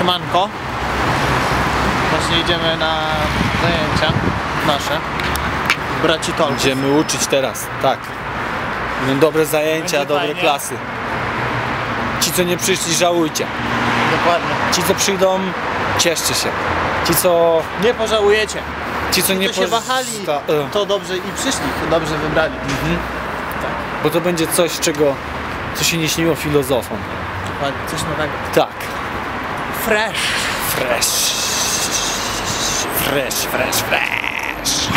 Siemanko. Właśnie idziemy na zajęcia nasze. Braci Tolków. Będziemy uczyć teraz, tak. Będą dobre zajęcia, będzie dobre fajnie. Klasy. Ci, co nie przyszli, żałujcie. Dokładnie. Ci, co przyjdą, cieszcie się. Ci, co... nie pożałujecie. Ci, co nie się wahali, to dobrze i przyszli, to dobrze wybrali. Mhm. Tak. Bo to będzie coś, czego... co się nie śniło filozofom. Dokładnie, coś nowego. Tak. Fresh. Fresh. Fresh, fresh, fresh.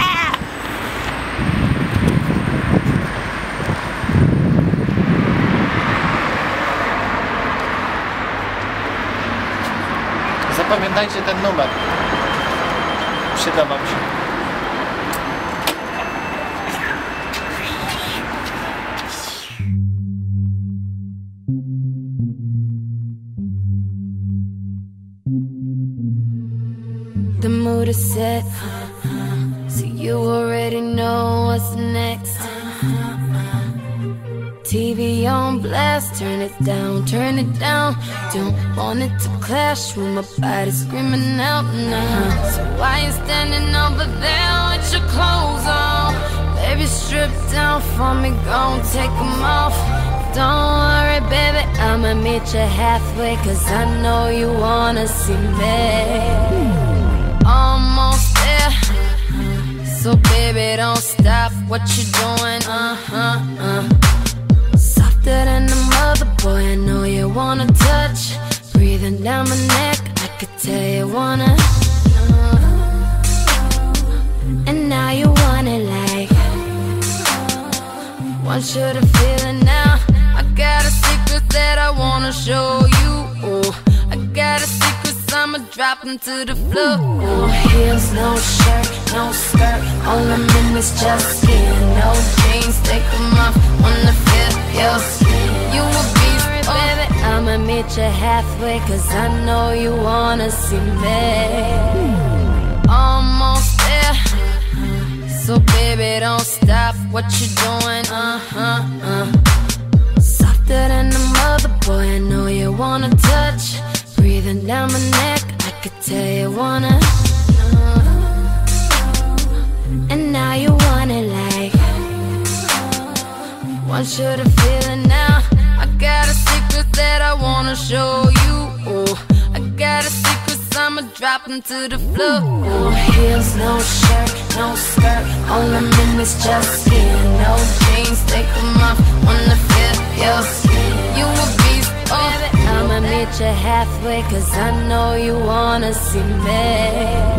Zapamiętajcie ten numer. Przyda wam się. The mood is set, so you already know what's next. TV on blast, turn it down, turn it down. Don't want it to clash with my body screaming out now. So why you standing over there with your clothes on? Baby, strip down for me, gon' take them off. Don't worry, baby, I'ma meet you halfway, cause I know you wanna see me. Almost there, so baby, don't stop what you doing, than the mother boy, I know you wanna touch. Breathing down my neck, I could tell you wanna. And now you want it like. Want you to feel it now. I got a secret that I wanna show you. Ooh. I got a secret, so I'ma drop them to the floor. No heels, no shirt, no skirt. All I'm in is just skin. No jeans, take them off, wanna feel. You will be right, baby. I'ma meet you halfway, cause I know you wanna see me. Almost there, so baby, don't stop what you're doing. Softer than the mother boy, I know you wanna touch. Breathing down my neck, I could tell you wanna. And now you want it like. Want you to feel it now. I got a secret that I wanna show you. Ooh. I got a secret, so I'ma drop them to the floor. No heels, no shirt, no skirt. All I'm in is just skin. No jeans, take them off, wanna feel your skin. You a beast, baby. I'ma meet you halfway, cause I know you wanna see me.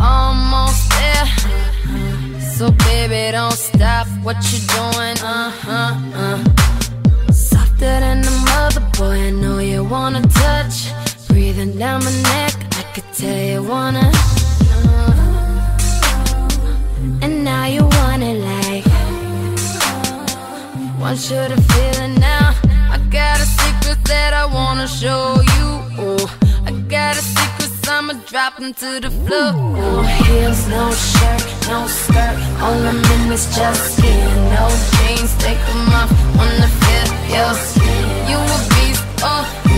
Almost there, so baby, don't stop what you're doing, Softer than the mother boy, I know you wanna touch. Breathing down my neck, I could tell you wanna. And now you want it like. Want you to feel it now. I got a secret that I wanna show you. Ooh. I got a secret, I'ma drop them to the floor. No heels, no shirt, no skirt. All I'm in is just skin. No jeans, take them off, wanna feel your skin. You a beast, oh.